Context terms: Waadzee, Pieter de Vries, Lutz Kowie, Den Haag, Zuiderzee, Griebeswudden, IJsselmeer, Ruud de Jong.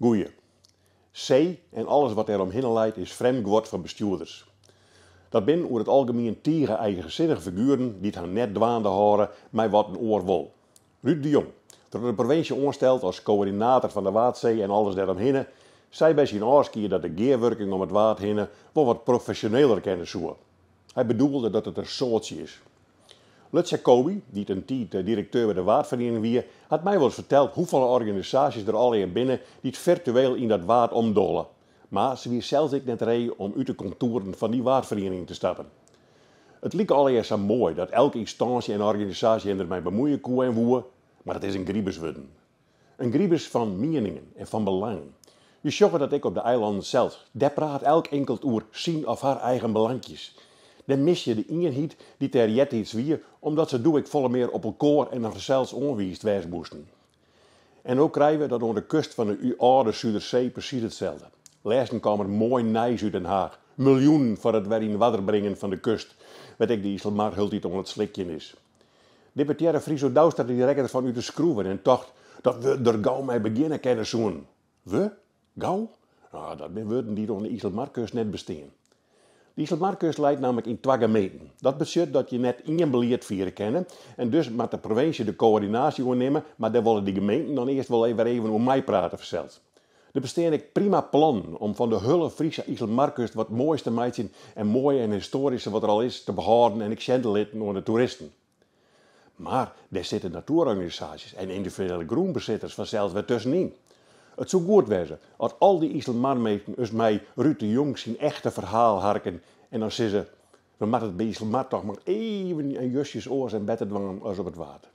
Goeie. C en alles wat er omheen leidt is vreemd geworden voor bestuurders. Dat ben over het algemeen tegen eigenzinnige figuren die het haar net dwaande horen, maar wat een oorwol. Ruud de Jong, door de provincie onsteld als coördinator van de Waadzee en alles daaromheen, zei bij zijn oorskier dat de geerwerking om het waard heen wel wat professioneler kennen zou. Hij bedoelde dat het een soortje is. Lutz Kowie, die ten tijd directeur bij de waardvereniging was, had mij wel eens verteld hoeveel organisaties er alleen binnen die het virtueel in dat waard omdollen. Maar ze wist zelfs ik net reden om uit de contouren van die waardvereniging te stappen. Het leek allereerst zo mooi dat elke instantie en organisatie ermee bemoeien koe en woe, maar het is een Griebeswudden. Een griebes van meningen en van belang. Je ziet dat ik op de eilanden zelf, daar praat elk enkel oer zien of haar eigen belangjes. Dan mis je de eenheid die ter jet iets wier, omdat ze doe ik volle meer op elkaar en nog zelfs onwijs wijs moesten. En ook krijgen we dat onder de kust van de oude Zuiderzee precies hetzelfde. Lezen kwam er mooi nijs uit Den Haag. Miljoenen voor het weer in water brengen van de kust, weet ik de IJsselmeer hult niet om het slikje is. De Pieter de Vries duisterde direct ervan uit te schroeven en dacht dat we er gauw mee beginnen kunnen zoen. We? Gauw? Nou, dat worden die door de IJsselmeerkust net besteden. De IJsselmeerkust leidt namelijk in 2 gemeenten. Dat betekent dat je net één beleid vieren kennen en dus moet de provincie de coördinatie nemen, maar daar willen die gemeenten dan eerst wel even om mij praten verzeld. Er besteed ik prima plan om van de hulle Friese IJsselmeerkust wat moois te maken en mooie en historische wat er al is te behouden en ik zendelen door de toeristen. Maar daar zitten natuurorganisaties en individuele groenbezitters vanzelf weer tussenin. Het zou goed wezen als al die IJsselmeermeeten eens mij Ruud de Jong zijn echte verhaal harken en dan zeggen ze, we moeten het bij IJsselmeer toch maar even een justjes oors en betten dwangen als op het water.